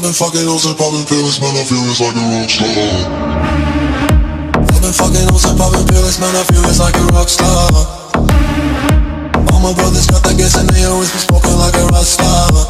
I've been fucking hoes and popping pills, man, I feel it's like a rockstar. I've been fucking hoes and popping pills, man, I feel it's like a rockstar. All my brothers got that gas and they always been smoking like a rockstar.